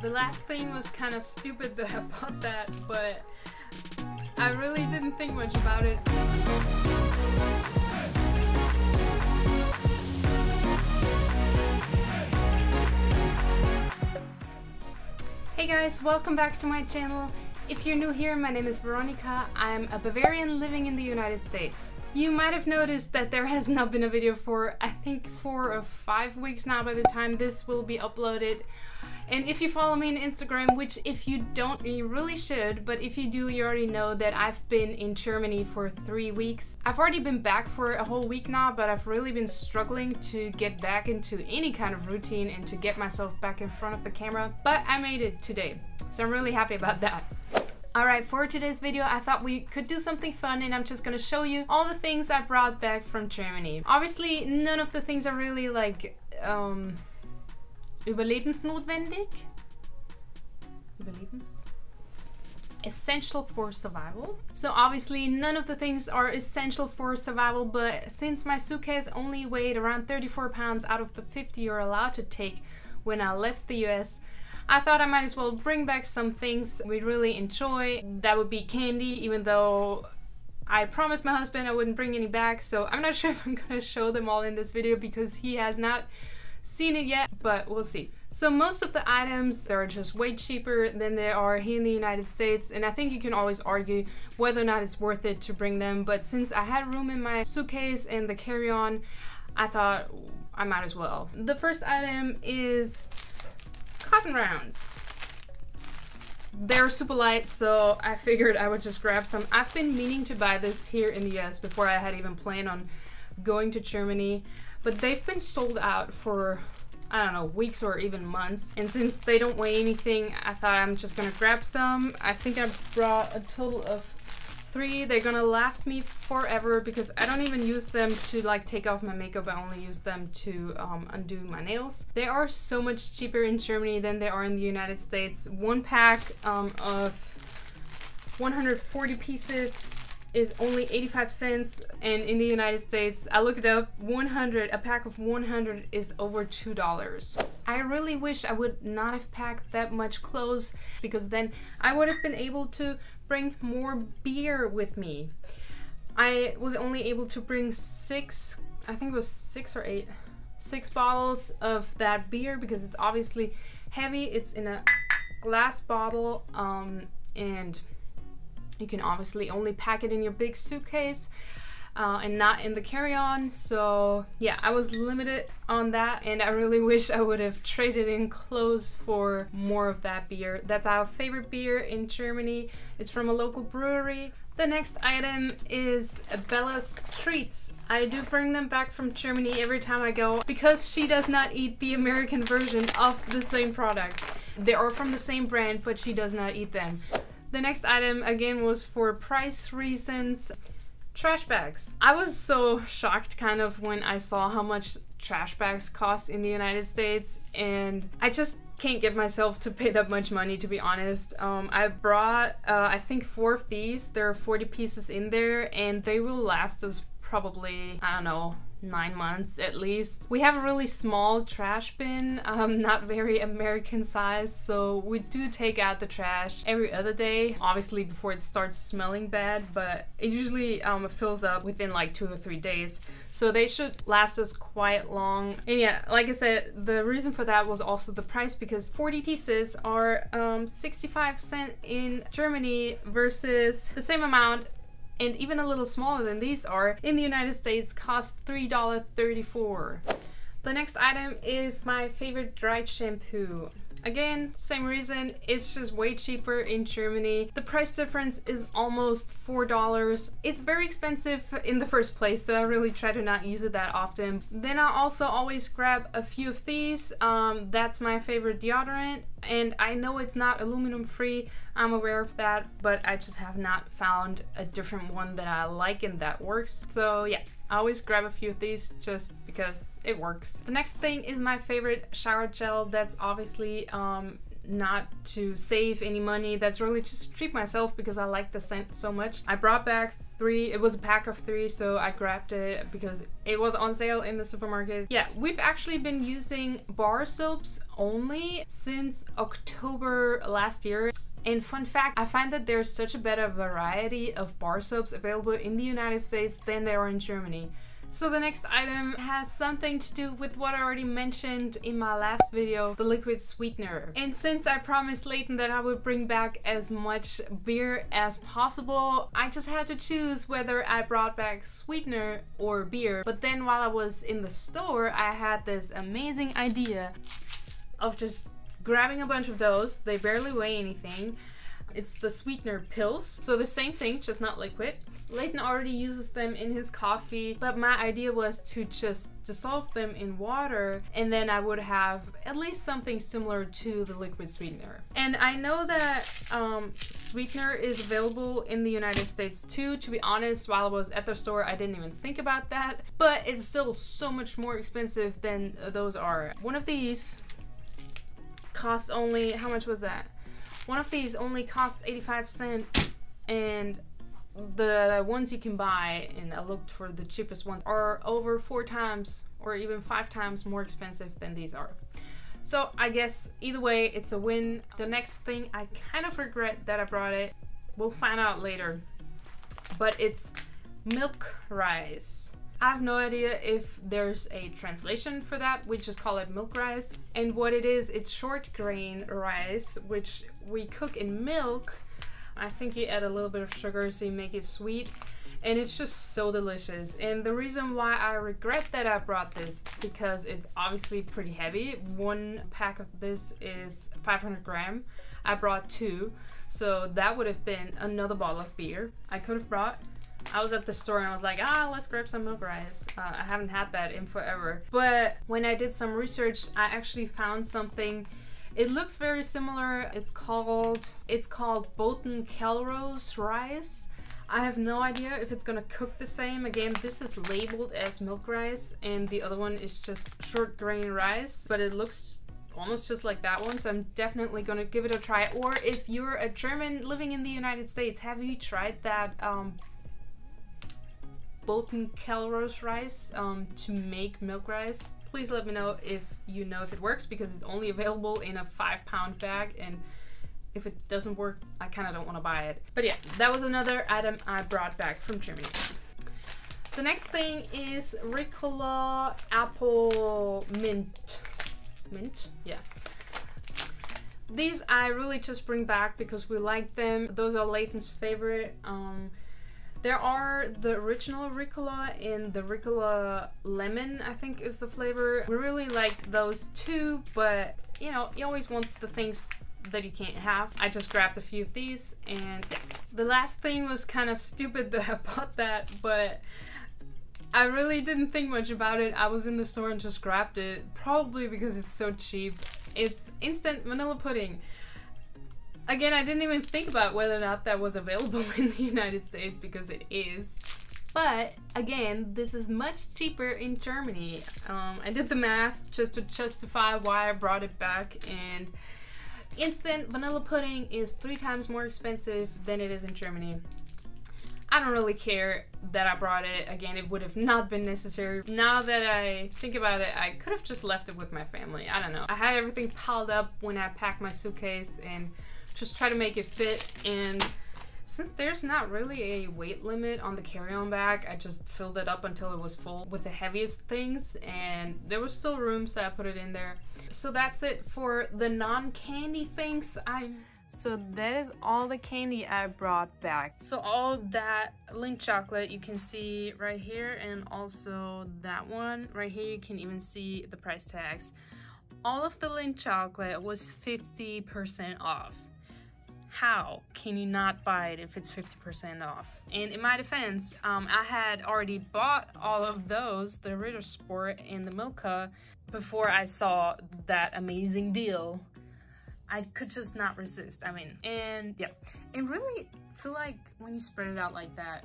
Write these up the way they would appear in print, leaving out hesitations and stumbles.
The last thing was kind of stupid that I bought that, but I really didn't think much about it. Hey guys, welcome back to my channel. If you're new here, my name is Veronica. I'm a Bavarian living in the United States. You might have noticed that there has not been a video for I think 4 or 5 weeks now by the time this will be uploaded. And if you follow me on Instagram, which if you don't, you really should, but if you do, you already know that I've been in Germany for 3 weeks. I've already been back for a whole week now, but I've really been struggling to get back into any kind of routine and to get myself back in front of the camera, but I made it today, so I'm really happy about that. Alright, for today's video I thought we could do something fun, and I'm just gonna show you all the things I brought back from Germany. Obviously none of the things are really like, überlebensnotwendig? Essential for survival. So obviously none of the things are essential for survival, but since my suitcase only weighed around 34 pounds out of the 50 you're allowed to take when I left the US, I thought I might as well bring back some things we really enjoy. That would be candy, even though I promised my husband I wouldn't bring any back, so I'm not sure if I'm gonna show them all in this video because he has not seen it yet, but we'll see. So most of the items, they're just way cheaper than they are here in the United States, and I think you can always argue whether or not it's worth it to bring them, but since I had room in my suitcase and the carry-on, I thought I might as well. The first item is cotton rounds. They're super light, so I figured I would just grab some. I've been meaning to buy this here in the US before I had even planned on going to Germany, but they've been sold out for, I don't know, weeks or even months, and since they don't weigh anything, I thought I'm just gonna grab some. I think I brought a total of 3. They're gonna last me forever because I don't even use them to like take off my makeup. I only use them to undo my nails. They are so much cheaper in Germany than they are in the United States. One pack of 140 pieces is only 85 cents, and in the United States, I looked it up, a pack of 100 is over $2. I really wish I would not have packed that much clothes because then I would have been able to bring more beer with me. I was only able to bring 6, I think it was 6 or 8, 6 bottles of that beer because it's obviously heavy. It's in a glass bottle, and you can obviously only pack it in your big suitcase and not in the carry-on. So yeah, I was limited on that, and I really wish I would have traded in clothes for more of that beer. That's our favorite beer in Germany. It's from a local brewery. The next item is Bella's treats. I do bring them back from Germany every time I go because she does not eat the American version of the same product. They are from the same brand, but she does not eat them. The next item, again, was for price reasons, trash bags. I was so shocked kind of when I saw how much trash bags cost in the United States, and I just can't get myself to pay that much money, to be honest. I brought, I think 4 of these. There are 40 pieces in there, and they will last us probably, I don't know, 9 months at least. We have a really small trash bin, not very American size, so we do take out the trash every other day, obviously before it starts smelling bad, but it usually fills up within like 2 or 3 days, so they should last us quite long. And yeah, like I said, the reason for that was also the price, because 40 pieces are 65 cents in Germany versus the same amount, and even a little smaller than these are, in the United States, cost $3.34. The next item is my favorite dried shampoo. Again, same reason, it's just way cheaper in Germany. The price difference is almost $4. It's very expensive in the first place, so I really try to not use it that often. Then I also always grab a few of these. That's my favorite deodorant, and I know it's not aluminum free, I'm aware of that, but I just have not found a different one that I like and that works. So yeah, I always grab a few of these just because it works. The next thing is my favorite shower gel. That's obviously not to save any money. That's really just treat myself because I like the scent so much. I brought back 3, it was a pack of 3, so I grabbed it because it was on sale in the supermarket. Yeah, we've actually been using bar soaps only since October last year. And fun fact, I find that there's such a better variety of bar soaps available in the United States than there are in Germany. So the next item has something to do with what I already mentioned in my last video, the liquid sweetener. And since I promised Leighton that I would bring back as much beer as possible, I just had to choose whether I brought back sweetener or beer. But then while I was in the store, I had this amazing idea of just grabbing a bunch of those. They barely weigh anything. It's the sweetener pills, so the same thing, just not liquid. Leighton already uses them in his coffee, but my idea was to just dissolve them in water, and then I would have at least something similar to the liquid sweetener. And I know that sweetener is available in the United States too. To be honest, while I was at the store, I didn't even think about that, but it's still so much more expensive than those are. One of these costs only, how much was that? One of these only costs 85 cents, and the ones you can buy, and I looked for the cheapest ones, are over 4 times or even 5 times more expensive than these are. So I guess either way, it's a win. The next thing, I kind of regret that I brought it. We'll find out later. But it's milk rice. I have no idea if there's a translation for that. We just call it milk rice. And what it is, it's short grain rice, which we cook in milk. I think you add a little bit of sugar so you make it sweet. And it's just so delicious. And the reason why I regret that I brought this, because it's obviously pretty heavy. One pack of this is 500 grams. I brought 2. So that would have been another bottle of beer I could have brought. I was at the store and I was like, let's grab some milk rice. I haven't had that in forever. But when I did some research, I actually found something. It looks very similar. It's called Bolton Calrose rice. I have no idea if it's gonna cook the same. Again, this is labeled as milk rice and the other one is just short grain rice, but it looks almost just like that one, so I'm definitely gonna give it a try. Or if you're a German living in the United States, have you tried that Bolton Calrose rice to make milk rice? Please let me know if you know if it works, because it's only available in a 5-pound bag, and if it doesn't work, I kind of don't want to buy it. But yeah, that was another item I brought back from Germany. The next thing is Ricola apple mint. Mint? Yeah. These I really just bring back because we like them. Those are Leighton's favorite. There are the original Ricola and the Ricola lemon, I think is the flavor. We really like those 2, but you know, you always want the things that you can't have. I just grabbed a few of these, and the last thing was kind of stupid that I bought that, but I really didn't think much about it. I was in the store and just grabbed it, probably because it's so cheap. It's instant vanilla pudding. Again, I didn't even think about whether or not that was available in the United States, because it is. But again, this is much cheaper in Germany. I did the math just to justify why I brought it back, and instant vanilla pudding is 3 times more expensive than it is in Germany. I don't really care that I brought it. Again, it would have not been necessary. Now that I think about it, I could have just left it with my family. I don't know. I had everything piled up when I packed my suitcase and just try to make it fit, and since there's not really a weight limit on the carry-on bag, I just filled it up until it was full with the heaviest things, and there was still room, so I put it in there. So that's it for the non-candy things. So that is all the candy I brought back. So all that Lindt chocolate you can see right here, and also that one right here, you can even see the price tags. All of the Lindt chocolate was 50% off. How can you not buy it if it's 50% off? And in my defense, I had already bought all of those, the Ritter Sport and the Milka, before I saw that amazing deal. I could just not resist. I mean, and yeah, it really feel like when you spread it out like that,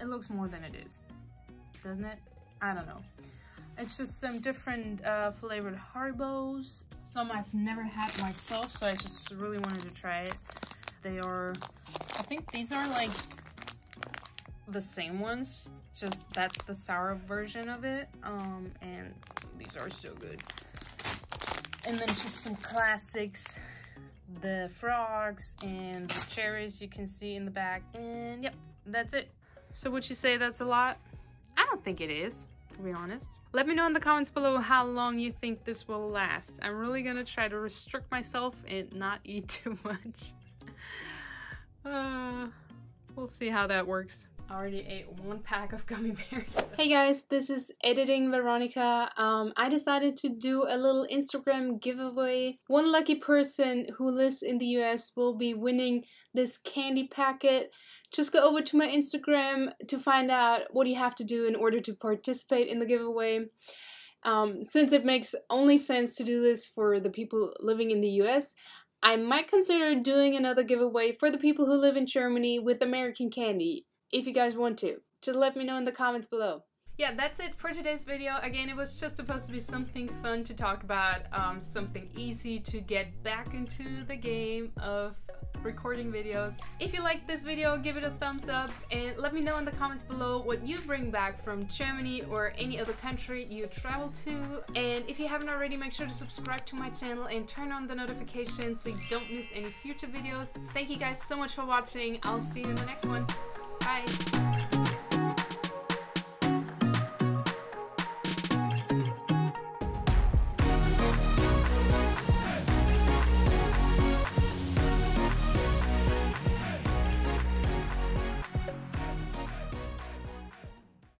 it looks more than it is, doesn't it? I don't know. It's just some different flavored Haribos. some I've never had myself, so I just really wanted to try it. They are, I think these are like the same ones, just that's the sour version of it. And these are so good. And then just some classics, the frogs and the cherries you can see in the back. And yep, that's it. So would you say that's a lot? I don't think it is, to be honest. Let me know in the comments below how long you think this will last. I'm really gonna try to restrict myself and not eat too much. We'll see how that works. I already ate one pack of gummy bears. Hey guys, this is editing Veronica. I decided to do a little Instagram giveaway. One lucky person who lives in the US will be winning this candy packet. Just go over to my Instagram to find out what you have to do in order to participate in the giveaway. Since it makes only sense to do this for the people living in the US, I might consider doing another giveaway for the people who live in Germany with American candy. If you guys want to, just let me know in the comments below. Yeah, that's it for today's video. Again, it was just supposed to be something fun to talk about, something easy to get back into the game of recording videos. If you liked this video, give it a thumbs up and let me know in the comments below what you bring back from Germany or any other country you travel to. And if you haven't already, make sure to subscribe to my channel and turn on the notifications so you don't miss any future videos. Thank you guys so much for watching. I'll see you in the next one. Bye.